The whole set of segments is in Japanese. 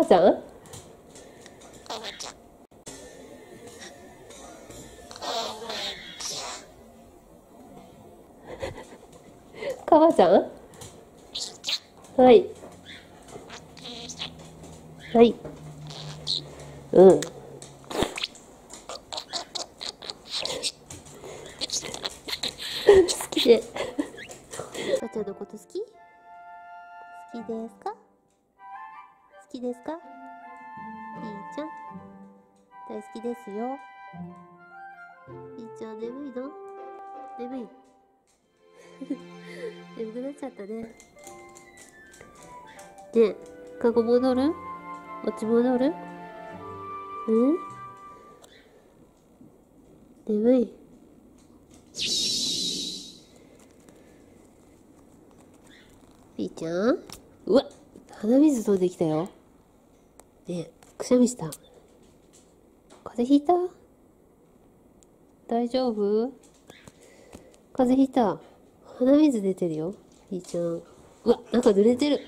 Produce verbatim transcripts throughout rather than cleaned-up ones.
母さん、母さん、はいはい、うん、好きで母ちゃんのこと好き？好きですか？好きですか？いいちゃん大好きですよ。いいちゃん眠いの？眠い眠くなっちゃったね。で、カゴ戻る？落ち戻る？うん？眠い。いいちゃん？うわっ、鼻水飛んできたよ。ねえ、くしゃみした。風邪ひいた？大丈夫？風邪ひいた。鼻水出てるよ、いいちゃん。うわ、なんか濡れてる。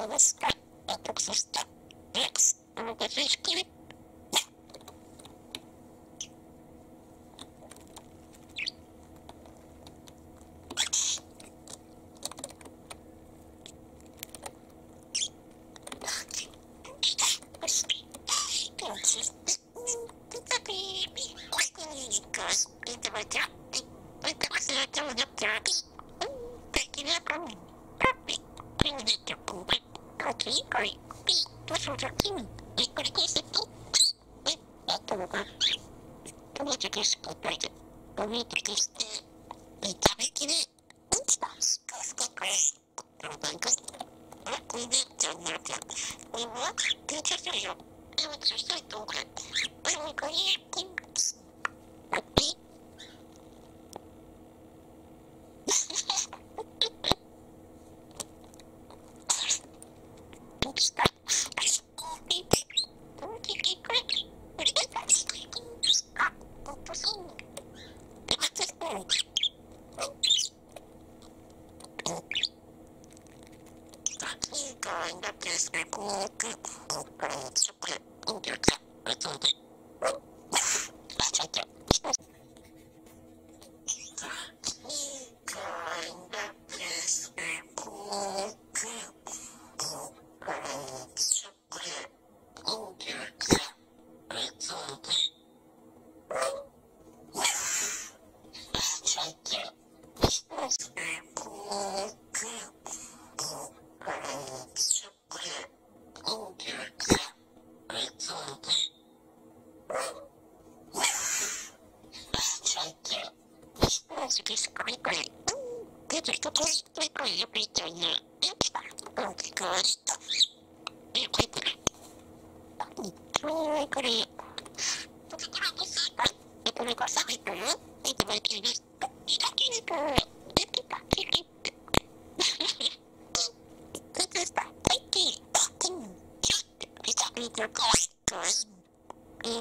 Alaska, Texas, Texas, Texas, Stop. Stop.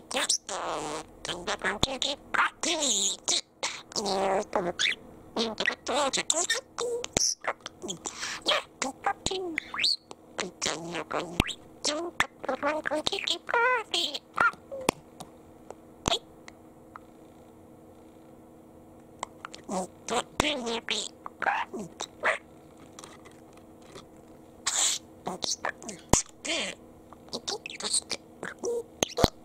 Stop. Stop. Stop.